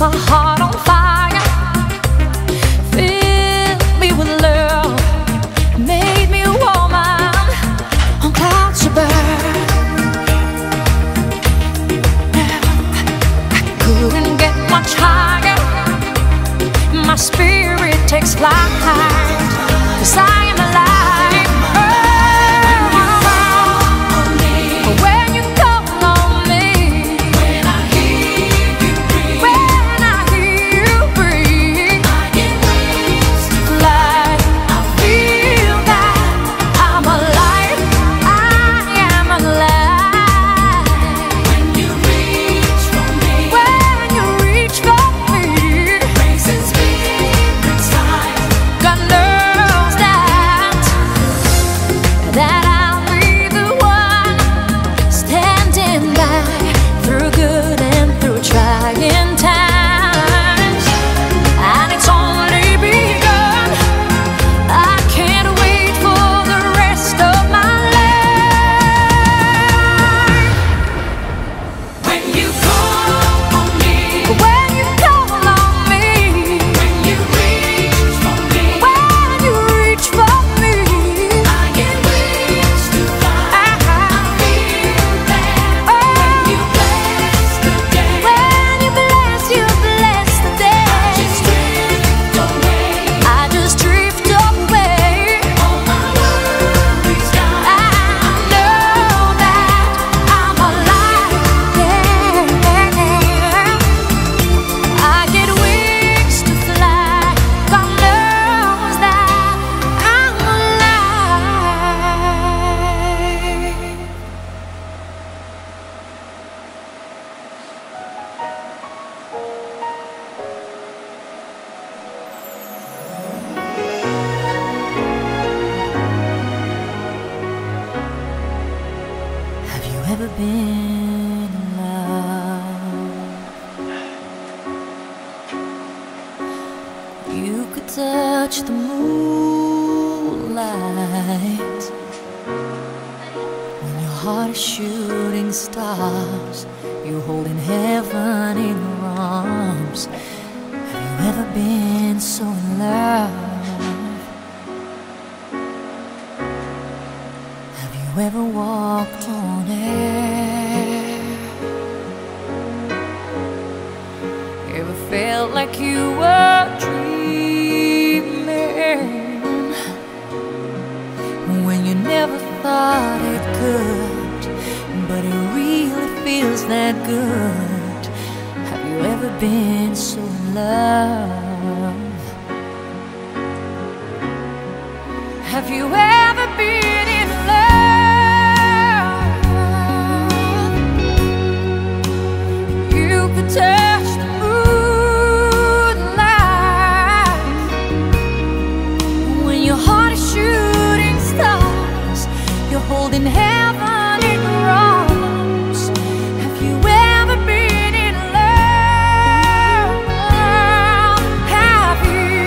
a heart on fire. Fill me with love, made me a woman on clouds above. I couldn't get much higher. My spirit takes flight, 'cause I am alive. Have you ever been in love? You could touch the moonlight when your heart is shooting stars. You're holding heaven in your arms. Have you ever been so in love? Have you ever walked on air? Ever felt like you were dreaming when you never thought it could, but it really feels that good? Have you ever been so in love? Have you ever been in love? Touch the moonlight when your heart is shooting stars. You're holding heaven in your arms. Have you ever been in love? Have you?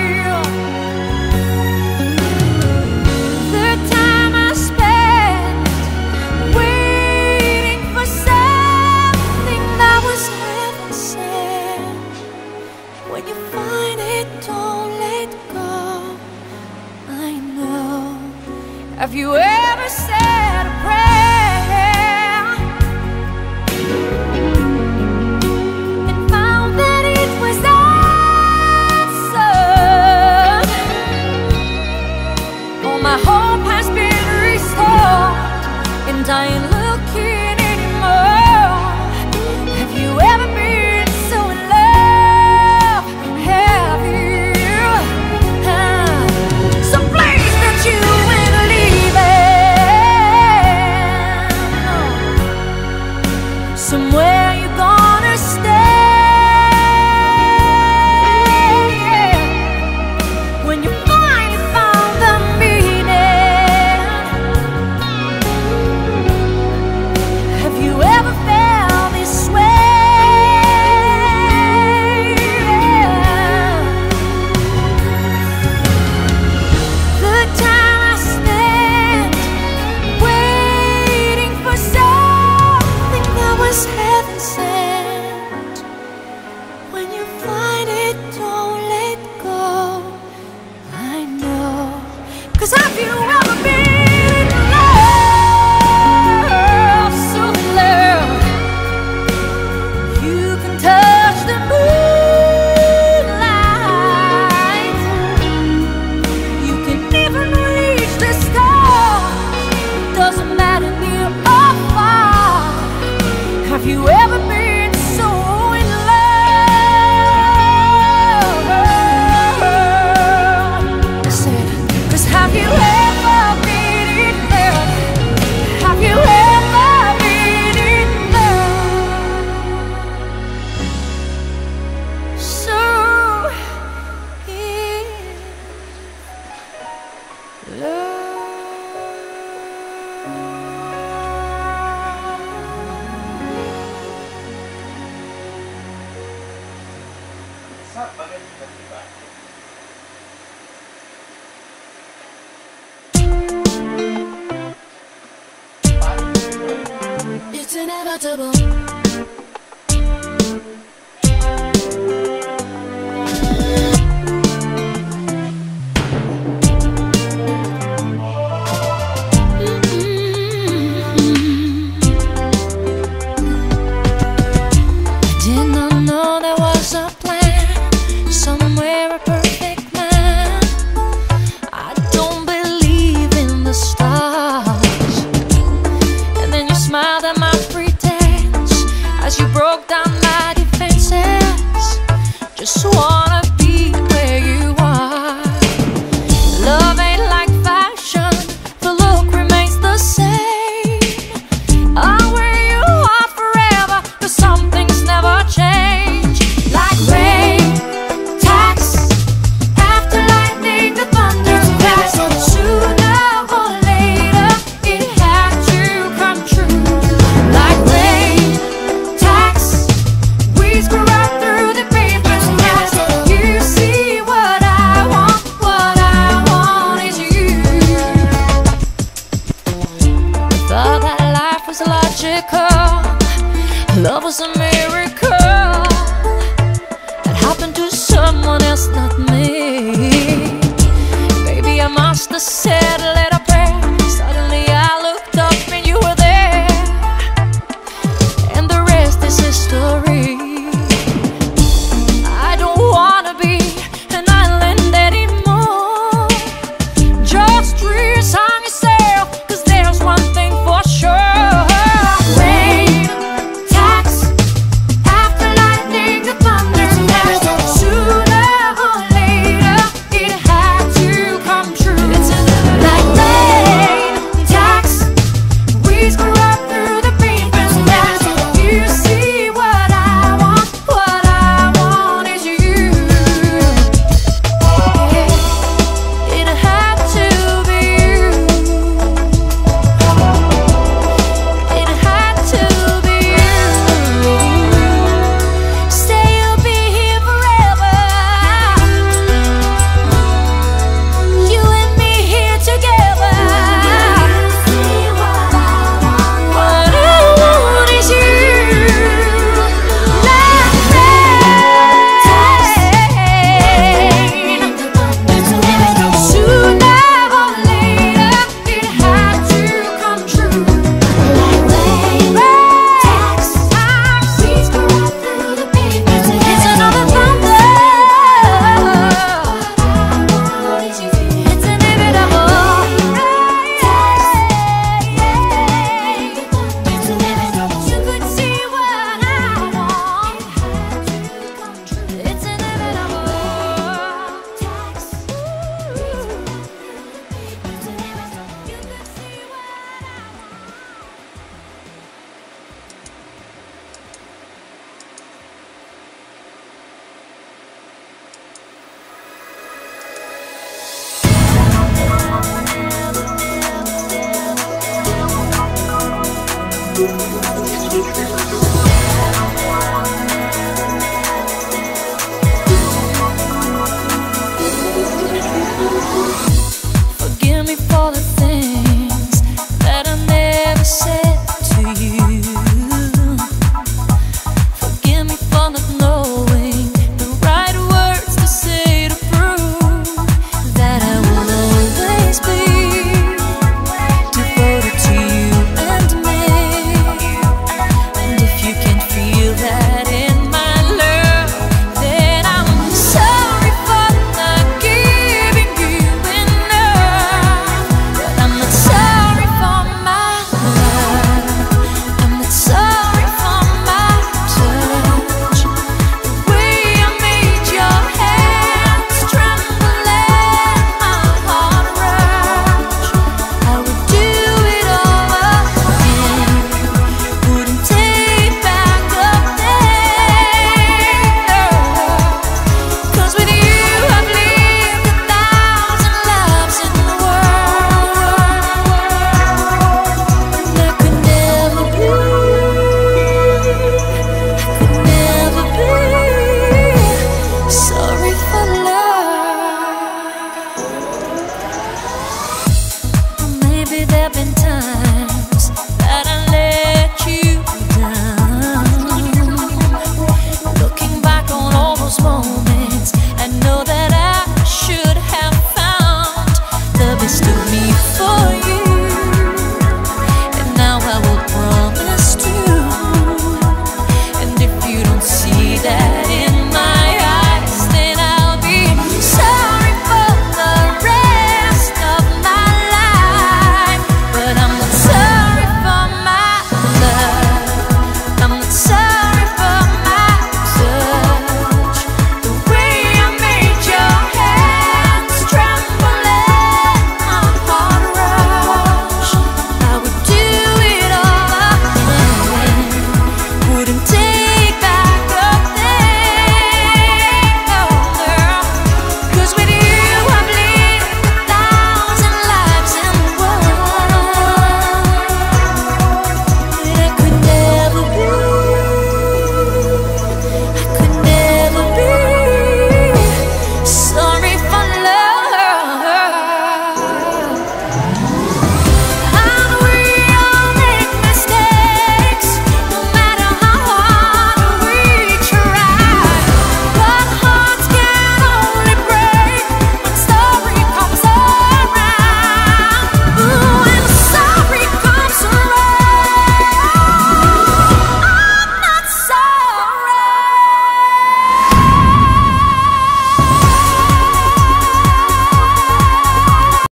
The time I spent waiting for something that was when you find it, don't let go. I know. Have you ever said a prayer and found that it was answered? Oh, my hope has been restored, and I ain't looking anymore. Have you ever been? You will leave it. it's not bugging me back. It's inevitable. I did not know there was a plan, somewhere a perfect man. I don't believe in the stars. And then you smiled at my pretense as you broke down my defenses. Just wanna be where you are. Love ain't like fashion, the look remains the same. I'm where you are forever, cause some things never change. Like rain, tax, after lightning the thunder's back. Sooner or later, it had to come true. Like rain, tax, we screw